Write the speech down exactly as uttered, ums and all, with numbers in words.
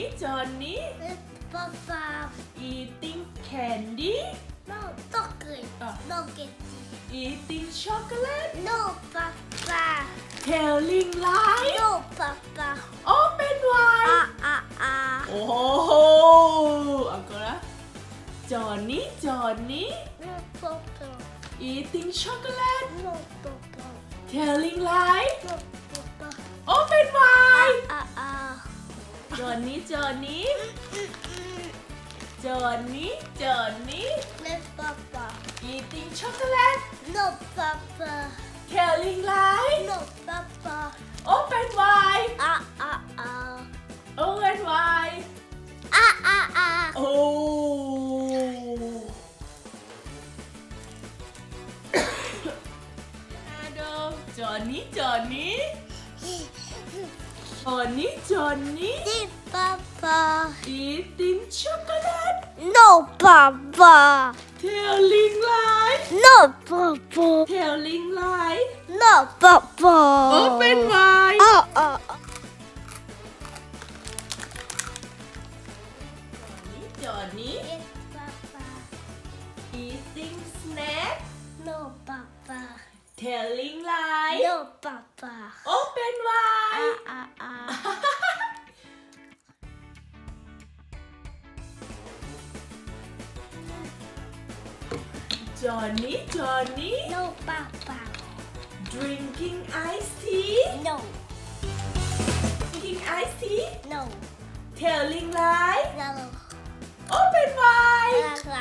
Johnny, Johnny. Yes, Papa. Eating candy? No, chocolate. Uh. Chocolate. Eating chocolate? No, Papa. Telling lies? No, Papa. Open wide. Ah, ah, ah. Oh, ancora. Johnny, Johnny. No, Papa. Eating chocolate? No, Papa. Telling lies? No, Papa. Open wide. Ah, ah, ah. Johnny, Johnny. Johnny, Johnny. Yes, Papa. Eating chocolate? No, Papa. Telling lies? No, Papa. Open wide. Ah, ah, ah. Open wide. Ah, ah, ah. Oh. Johnny, Johnny. Johnny, Johnny. Yes, Papa. Eating chocolate? No, Papa. Telling lies? No, Papa. Telling lies? No, Papa. Open wide. Oh, oh, oh. Johnny, Johnny. Yes, Papa. Eating snack? No, Papa. Telling lies? No, Papa. Open wide. Ah, ah, ah. Johnny, Johnny. No, Papa. Drinking iced tea? No. Drinking iced tea? No. Telling lies? No. Open wide.